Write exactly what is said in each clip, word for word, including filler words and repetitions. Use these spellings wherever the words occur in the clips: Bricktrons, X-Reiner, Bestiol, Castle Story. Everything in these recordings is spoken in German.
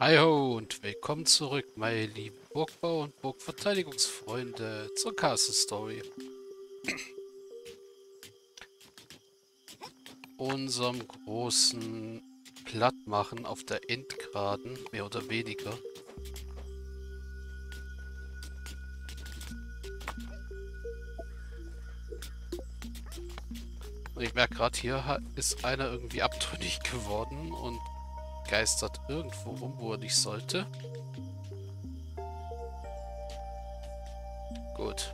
Hi ho und willkommen zurück, meine lieben Burgbau- und Burgverteidigungsfreunde zur Castle Story. Unserem großen Plattmachen auf der Endgraden, mehr oder weniger. Und ich merke gerade, hier ist einer irgendwie abtrünnig geworden und geistert irgendwo rum, wo er nicht sollte. Gut.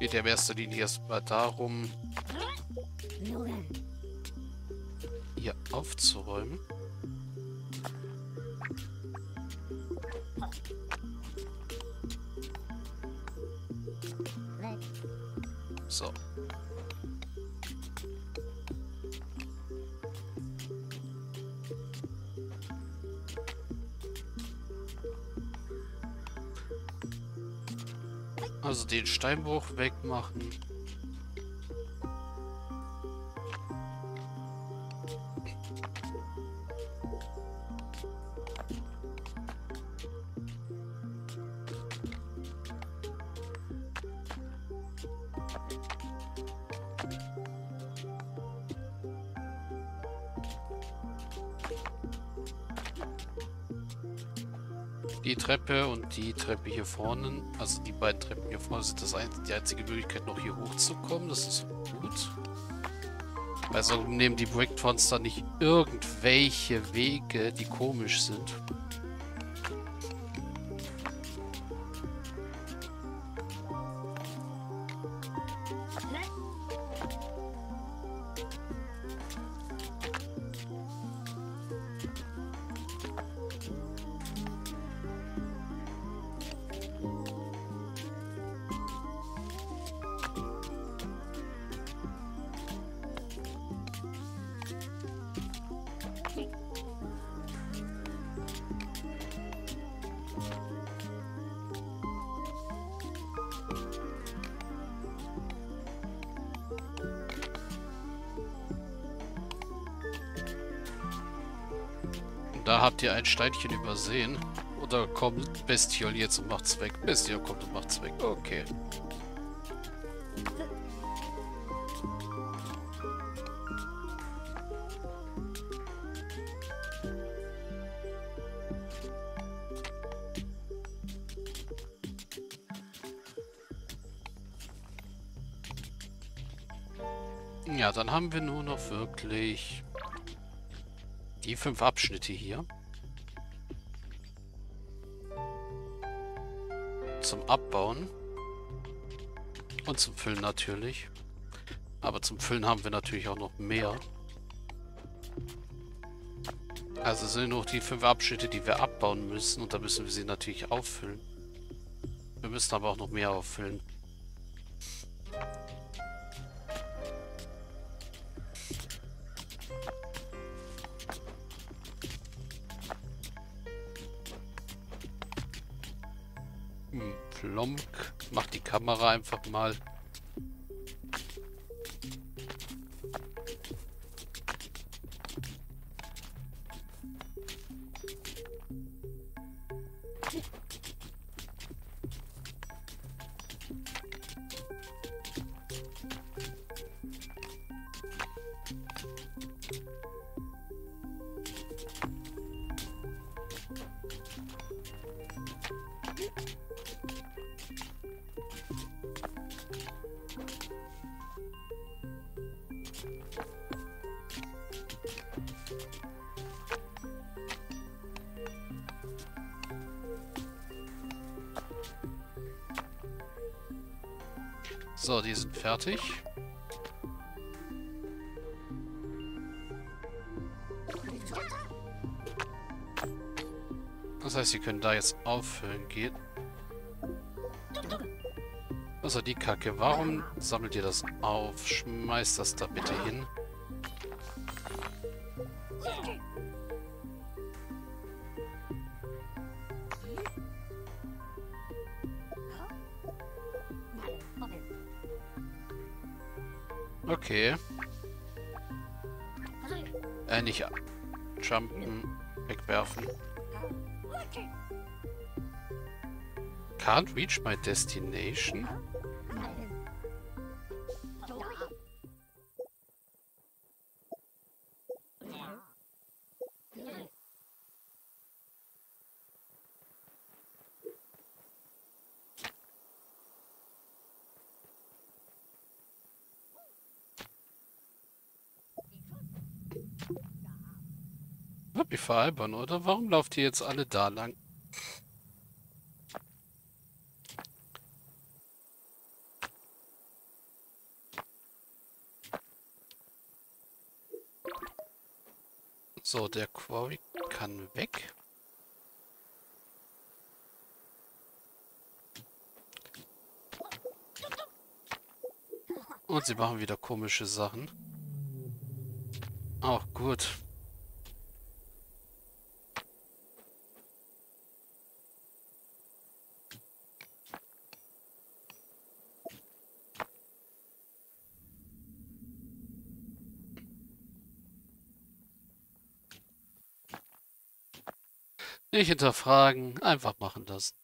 Geht ja in erster Linie erstmal darum, hier aufzuräumen. So. Also den Steinbruch wegmachen. Die Treppe und die Treppe hier vorne, also die beiden Treppen hier vorne, sind das ein, die einzige Möglichkeit, noch hier hochzukommen. Das ist gut. Also nehmen die Bricktrons da nicht irgendwelche Wege, die komisch sind. Da habt ihr ein Steinchen übersehen. Oder kommt Bestiol jetzt und macht's weg? Bestiol kommt und macht's weg. Okay. Ja, dann haben wir nur noch wirklich die fünf Abschnitte hier. Zum Abbauen. Und zum Füllen natürlich. Aber zum Füllen haben wir natürlich auch noch mehr. Also es sind nur die fünf Abschnitte, die wir abbauen müssen. Und da müssen wir sie natürlich auffüllen. Wir müssen aber auch noch mehr auffüllen. Plomk. Mach die Kamera einfach mal. So, die sind fertig. Das heißt, wir können da jetzt auffüllen gehen. Also die Kacke, warum sammelt ihr das auf? Schmeißt das da bitte hin. Okay. Äh, nicht jumpen, wegwerfen. Can't reach my destination? Wie veralbern, oder? Warum lauft ihr jetzt alle da lang? So, der Quarry kann weg. Und sie machen wieder komische Sachen. Auch gut. Nicht hinterfragen, einfach machen das.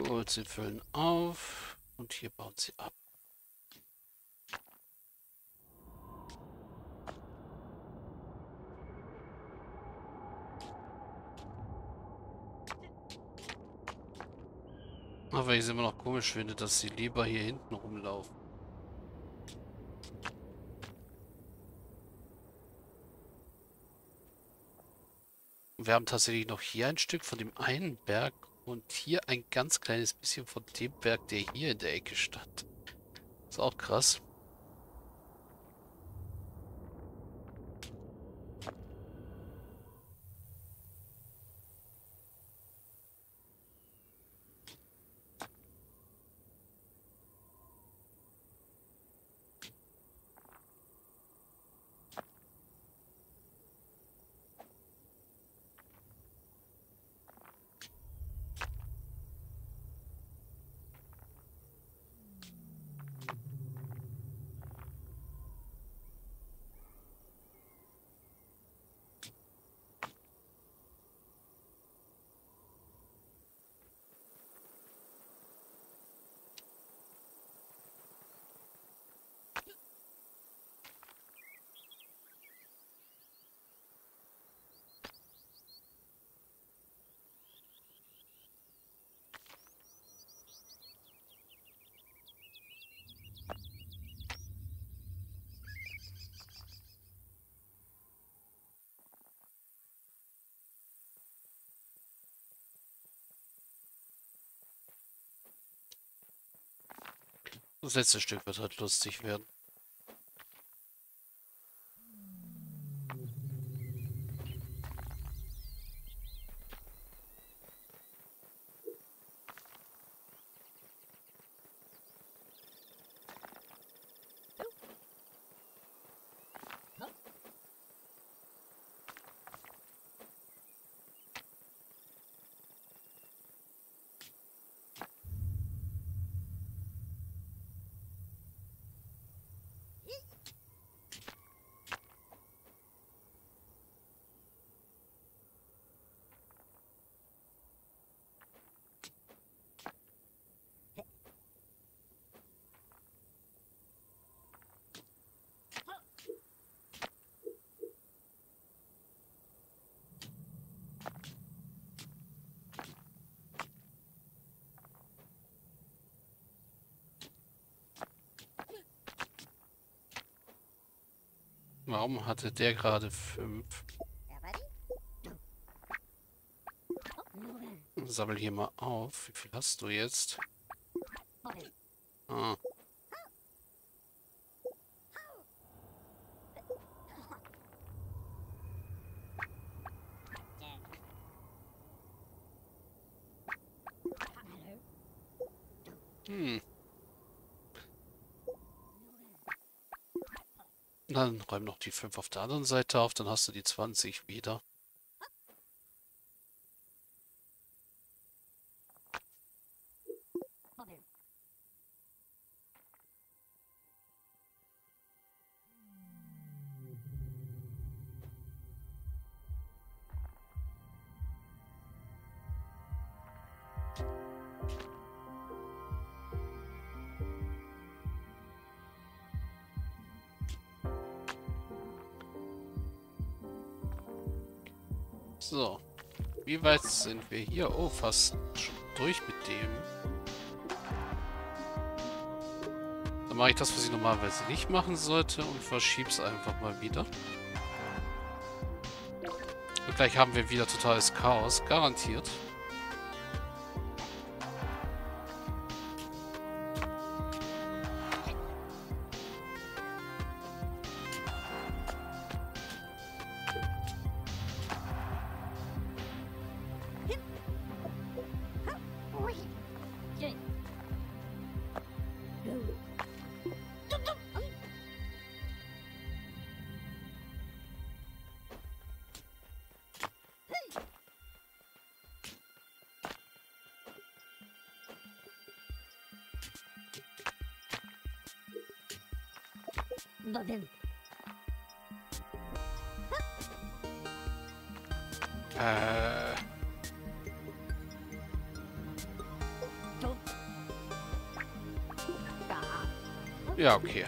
Gut, sie füllen auf und hier bauen sie ab. Aber ich es immer noch komisch finde, dass sie lieber hier hinten rumlaufen. Wir haben tatsächlich noch hier ein Stück von dem einen Berg. Und hier ein ganz kleines bisschen von dem Berg, der hier in der Ecke stand. Ist auch krass. Das letzte Stück wird halt lustig werden. Warum hatte der gerade fünf? Sammel hier mal auf. Wie viel hast du jetzt? Ah. Hm. Dann räum noch die fünf auf der anderen Seite auf, dann hast du die zwanzig wieder. So, wie weit sind wir hier? Oh, fast schon durch mit dem. Dann mache ich das, was ich normalerweise nicht machen sollte und verschiebe es einfach mal wieder. Und gleich haben wir wieder totales Chaos, garantiert. Äh. Ja, okay.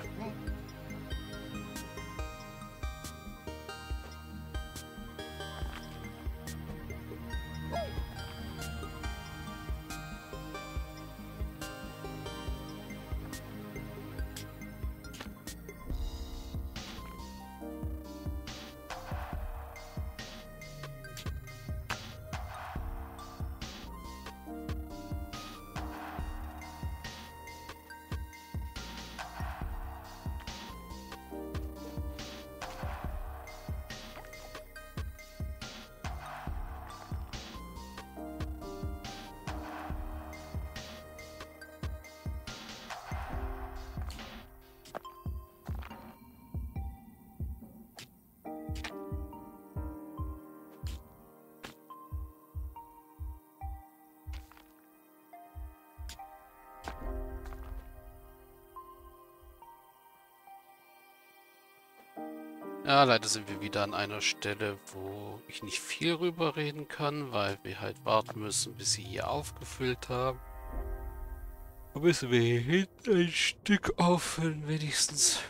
Ja, leider sind wir wieder an einer Stelle, wo ich nicht viel rüber reden kann, weil wir halt warten müssen, bis sie hier aufgefüllt haben. Und müssen wir hier hinten ein Stück auffüllen, wenigstens.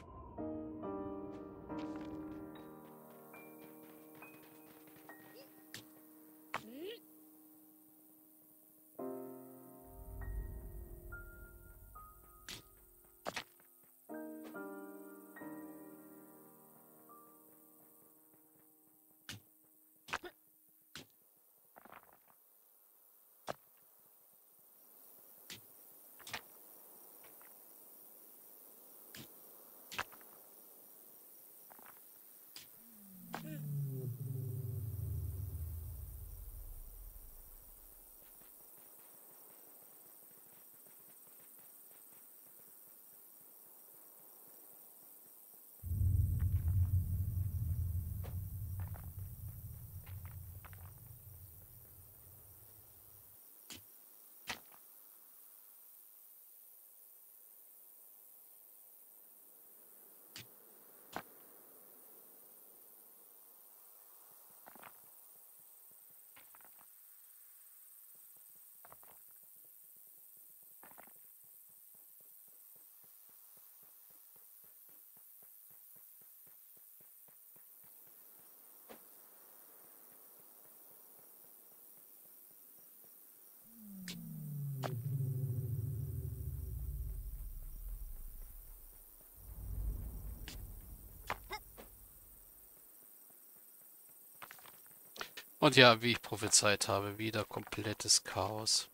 Und ja, wie ich prophezeit habe, wieder komplettes Chaos.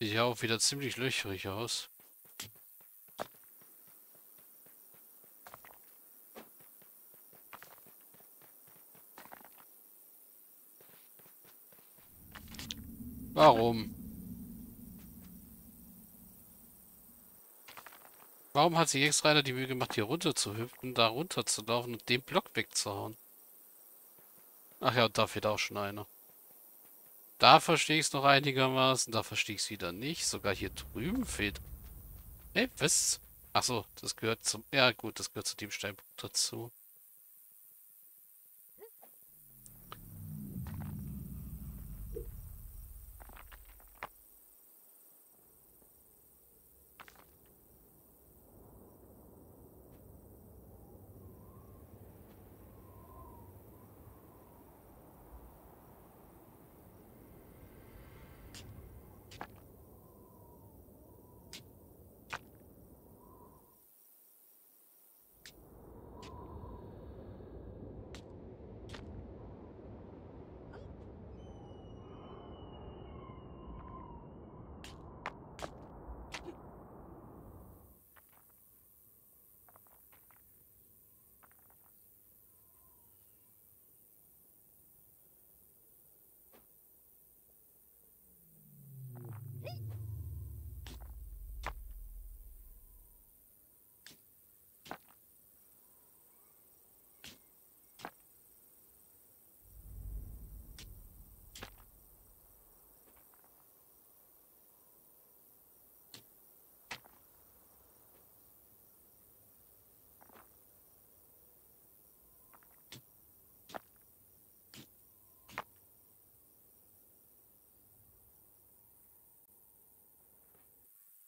Sieht ja auch wieder ziemlich löcherig aus. Warum? Warum hat sich X-Reiner die Mühe gemacht, hier runter zu hüpfen, da runter zu laufen und den Block wegzuhauen? Ach ja, und da fehlt auch schon einer. Da verstehe ich es noch einigermaßen, da verstehe ich es wieder nicht. Sogar hier drüben fehlt. Hey, was? Achso, das gehört zum. Ja, gut, das gehört zu dem Steinpunkt dazu.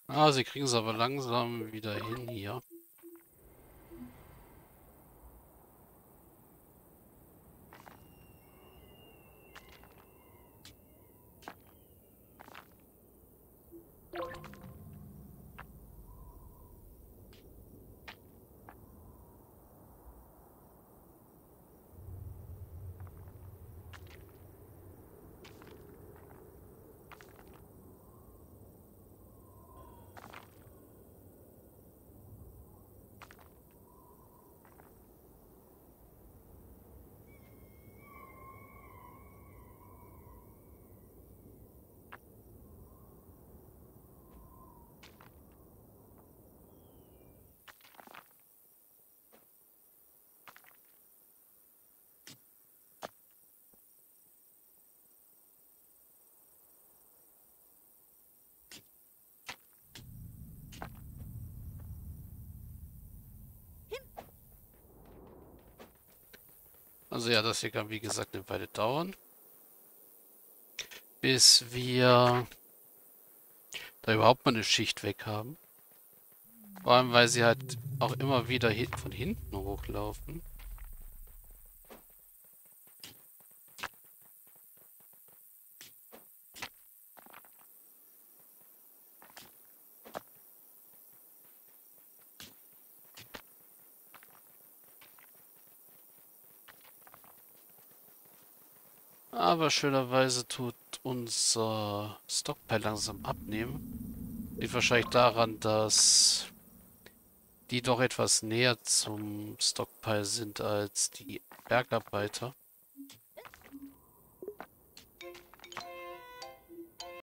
Ah, sie kriegen es aber langsam wieder hin hier. Also ja, das hier kann wie gesagt eine Weile dauern, bis wir da überhaupt mal eine Schicht weg haben. Vor allem, weil sie halt auch immer wieder von hinten hochlaufen. Aber schönerweise tut unser Stockpile langsam abnehmen. Liegt wahrscheinlich daran, dass die doch etwas näher zum Stockpile sind als die Bergarbeiter.